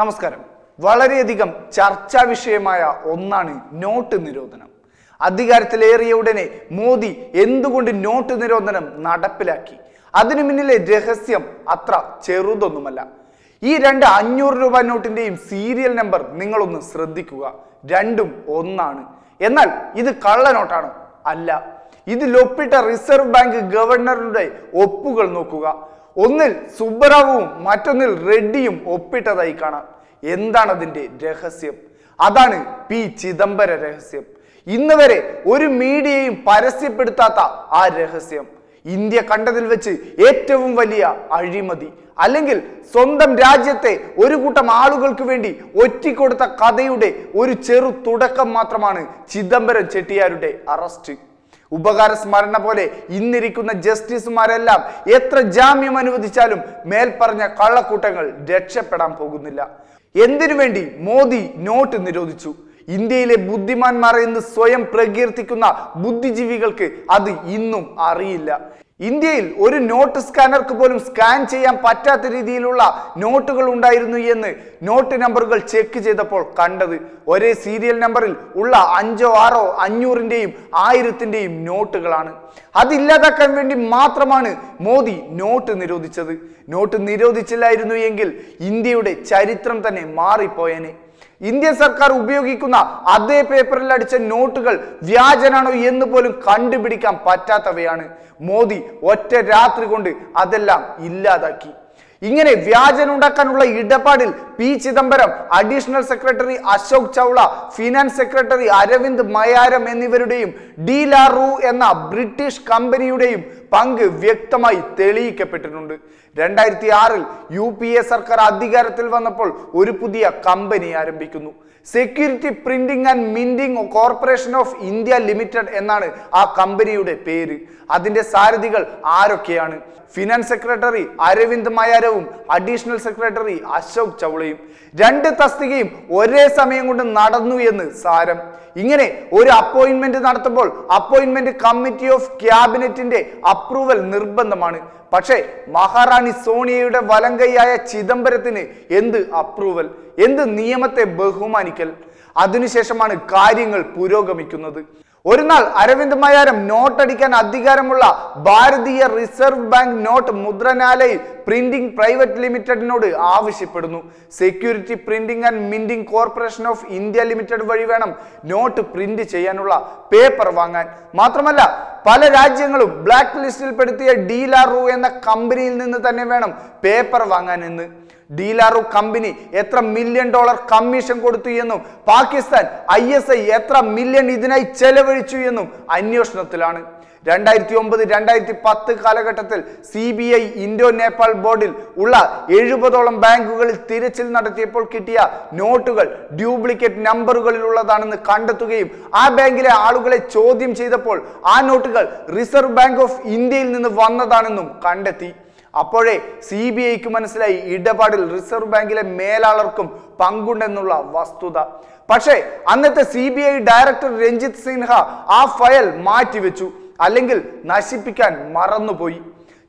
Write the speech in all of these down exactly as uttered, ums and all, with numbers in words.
നമസ്കാരം. വളരെയധികം ചർച്ചാ വിഷയമായ ഒന്നാണ് നോട്ട് നിരോധനം. അധികാരത്തിലേറിയ ഉടനെ മോദി എന്തുകൊണ്ട് നോട്ട് നിരോധനം നടപ്പിലാക്കി? അതിനു മുന്നിലെ രഹസ്യം അത്ര ചെറുതൊന്നുമല്ല. ഈ രണ്ട് അഞ്ഞൂറ് രൂപ നോട്ടിന്റെയും സീരിയൽ നമ്പർ നിങ്ങളൊന്ന് ശ്രദ്ധിക്കുക. രണ്ടും ഒന്നാണ്. എന്നാൽ ഇത് കള്ള നോട്ടാണോ? അല്ല. ഇതിൽ ഒപ്പിട്ട റിസർവ് ബാങ്ക് ഗവർണറുടെ ഒപ്പുകൾ നോക്കുക. ഒന്നിൽ സുബ്ബറാവുവും മറ്റൊന്നിൽ റെഡ്ഡിയും ഒപ്പിട്ടതായി കാണാം. എന്താണ് അതിന്റെ രഹസ്യം? അതാണ് പി ചിദംബര രഹസ്യം. ഇന്ന് വരെ ഒരു മീഡിയയും പരസ്യപ്പെടുത്താത്ത ആ രഹസ്യം ഇന്ത്യ കണ്ടതിൽ വെച്ച് ഏറ്റവും വലിയ അഴിമതി, അല്ലെങ്കിൽ സ്വന്തം രാജ്യത്തെ ഒരു കൂട്ടം ആളുകൾക്ക് വേണ്ടി ഒറ്റിക്കൊടുത്ത കഥയുടെ ഒരു ചെറു തുടക്കം മാത്രമാണ് ചിദംബരം ചെട്ടിയാരുടെ അറസ്റ്റ്. ഉപകാര സ്മരണ പോലെ ഇന്നിരിക്കുന്ന ജസ്റ്റിസുമാരെല്ലാം എത്ര ജാമ്യം അനുവദിച്ചാലും മേൽപ്പറഞ്ഞ കള്ളക്കൂട്ടങ്ങൾ രക്ഷപ്പെടാൻ പോകുന്നില്ല. എന്തിനു വേണ്ടി മോദി നോട്ട് നിരോധിച്ചു? ഇന്ത്യയിലെ ബുദ്ധിമാന്മാർ എന്ന് സ്വയം പ്രകീർത്തിക്കുന്ന ബുദ്ധിജീവികൾക്ക് അത് ഇന്നും അറിയില്ല. ഇന്ത്യയിൽ ഒരു നോട്ട് സ്കാനർക്ക് പോലും സ്കാൻ ചെയ്യാൻ പറ്റാത്ത രീതിയിലുള്ള നോട്ടുകൾ ഉണ്ടായിരുന്നു എന്ന് നോട്ട് നമ്പറുകൾ ചെക്ക് ചെയ്തപ്പോൾ കണ്ടത്. ഒരേ സീരിയൽ നമ്പറിൽ ഉള്ള അഞ്ചോ ആറോ അഞ്ഞൂറിൻ്റെയും ആയിരത്തിൻ്റെയും നോട്ടുകളാണ്. അതില്ലാതാക്കാൻ വേണ്ടി മാത്രമാണ് മോദി നോട്ട് നിരോധിച്ചത്. നോട്ട് നിരോധിച്ചില്ലായിരുന്നു എങ്കിൽ ഇന്ത്യയുടെ ചരിത്രം തന്നെ മാറിപ്പോയേനെ. ഇന്ത്യൻ സർക്കാർ ഉപയോഗിക്കുന്ന അതേ പേപ്പറിൽ അടിച്ച നോട്ടുകൾ വ്യാജനാണോ എന്ന് പോലും കണ്ടുപിടിക്കാൻ പറ്റാത്തവയാണ്. മോദി ഒറ്റ രാത്രി കൊണ്ട് അതെല്ലാം ഇല്ലാതാക്കി. ഇങ്ങനെ വ്യാജനുണ്ടാക്കാനുള്ള ഇടപാടിൽ P Chidambaram, additional secretary Ashok Chawla, finance secretary Arvind Mayaram എന്നിവരുടെയും ഡി ലാറു എന്ന ബ്രിട്ടീഷ് കമ്പനിയുടെയും പങ്ക് വ്യക്തമായി തെളിയിക്കപ്പെട്ടിട്ടുണ്ട്. രണ്ടായിരത്തി ആറിൽ യു പി എ സർക്കാർ അധികാരത്തിൽ വന്നപ്പോൾ ഒരു പുതിയ കമ്പനി ആരംഭിക്കുന്നു. Security printing and minting corporation of India limited എന്നാണ് ആ കമ്പനിയുടെ പേര്. അതിന്റെ സാരഥികൾ ആരൊക്കെയാണ്? ഫിനാൻസ് സെക്രട്ടറി അരവിന്ദ് മയാരവും അഡീഷണൽ സെക്രട്ടറി അശോക് ചൗളയും. രണ്ട് തസ്തികയും ഒരേ സമയം കൊണ്ട് നടന്നു എന്ന് സാരം. ഇങ്ങനെ ഒരു അപ്പോയിന്റ്മെന്റ് നടത്തുമ്പോൾ അപ്പോയിന്റ്മെന്റ് കമ്മിറ്റി ഓഫ് ക്യാബിനറ്റിന്റെ അപ്രൂവൽ നിർബന്ധമാണ്. പക്ഷേ മഹാറാണി സോണിയയുടെ വലങ്കയായ ചിദംബരത്തിന് എന്ത് അപ്രൂവൽ? എന്ത് നിയമത്തെ ബഹുമാനിക്കൽ? അതിനുശേഷമാണ് കാര്യങ്ങൾ പുരോഗമിക്കുന്നത്. ഒരു നാൾ അരവിന്ദ് മയാരം നോട്ടടിക്കാൻ അധികാരമുള്ള Bharatiya reserve bank note Mudranalay printing private ലിമിറ്റഡിനോട് ആവശ്യപ്പെടുന്നു. Security printing and minting corporation of India limited വഴി വേണം നോട്ട് പ്രിന്റ് ചെയ്യാനുള്ള പേപ്പർ വാങ്ങാൻ. മാത്രമല്ല, പല രാജ്യങ്ങളും ബ്ലാക്ക് ലിസ്റ്റിൽപ്പെടുത്തിയ ഡി ലാറു എന്ന കമ്പനിയിൽ നിന്ന് തന്നെ വേണം പേപ്പർ വാങ്ങാൻ എന്ന്. ഡി ലാറു കമ്പനി എത്ര മില്യൺ ഡോളർ കമ്മീഷൻ കൊടുത്തു എന്നും പാകിസ്ഥാൻ ഐ എസ് ഐ എത്ര മില്യൺ ഇതിനായി ചെലവഴിച്ചു എന്നും അന്വേഷണത്തിലാണ്. രണ്ടായിരത്തി ഒമ്പത് രണ്ടായിരത്തി പത്ത് കാലഘട്ടത്തിൽ C B I Indo Nepal ബോർഡിൽ ഉള്ള എഴുപതോളം ബാങ്കുകളിൽ തിരച്ചിൽ നടത്തിയപ്പോൾ കിട്ടിയ നോട്ടുകൾ ഡ്യൂപ്ലിക്കേറ്റ് നമ്പറുകളിലുള്ളതാണെന്ന് കണ്ടെത്തുകയും ആ ബാങ്കിലെ ആളുകളെ ചോദ്യം ചെയ്തപ്പോൾ ആ നോട്ടുകൾ റിസർവ് ബാങ്ക് ഓഫ് ഇന്ത്യയിൽ നിന്ന് വന്നതാണെന്നും കണ്ടെത്തി. അപ്പോഴേ സി ബി ഐക്ക് മനസ്സിലായി ഇടപാടിൽ റിസർവ് ബാങ്കിലെ മേലാളർക്കും പങ്കുണ്ടെന്നുള്ള വസ്തുത. പക്ഷേ അന്നത്തെ C B I director Ranjit Sinha ആ ഫയൽ മാറ്റിവെച്ചു, അല്ലെങ്കിൽ നശിപ്പിക്കാൻ മറന്നുപോയി.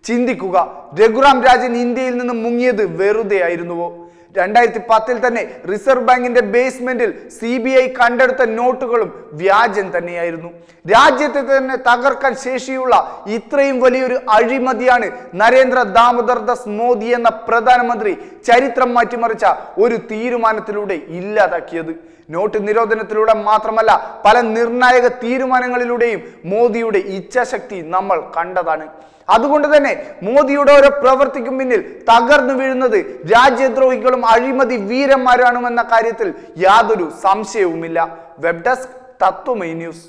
ചിന്തിക്കുക, രഘുറാം രാജൻ ഇന്ത്യയിൽ നിന്ന് മുങ്ങിയത് വെറുതെ ആയിരുന്നുവോ? രണ്ടായിരത്തി പത്തിൽ തന്നെ റിസർവ് ബാങ്കിന്റെ ബേസ്മെന്റിൽ സി ബി ഐ കണ്ടെടുത്ത നോട്ടുകളും വ്യാജം തന്നെയായിരുന്നു. രാജ്യത്തെ തന്നെ തകർക്കാൻ ശേഷിയുള്ള ഇത്രയും വലിയൊരു അഴിമതിയാണ് നരേന്ദ്ര ദാമോദർ ദാസ് മോദി എന്ന പ്രധാനമന്ത്രി ചരിത്രം മാറ്റിമറിച്ച ഒരു തീരുമാനത്തിലൂടെ ഇല്ലാതാക്കിയത്. നോട്ട് നിരോധനത്തിലൂടെ മാത്രമല്ല, പല നിർണായക തീരുമാനങ്ങളിലൂടെയും മോദിയുടെ ഇച്ഛാശക്തി നമ്മൾ കണ്ടതാണ്. അതുകൊണ്ട് തന്നെ മോദിയുടെ ഓരോ പ്രവർത്തിക്കും പിന്നിൽ തകർന്നു വീഴുന്നത് രാജ്യദ്രോഹികളും അഴിമതി വീരന്മാരാണ് എന്ന കാര്യത്തിൽ യാതൊരു സംശയവുമില്ല. Web desk Tatwamayi news.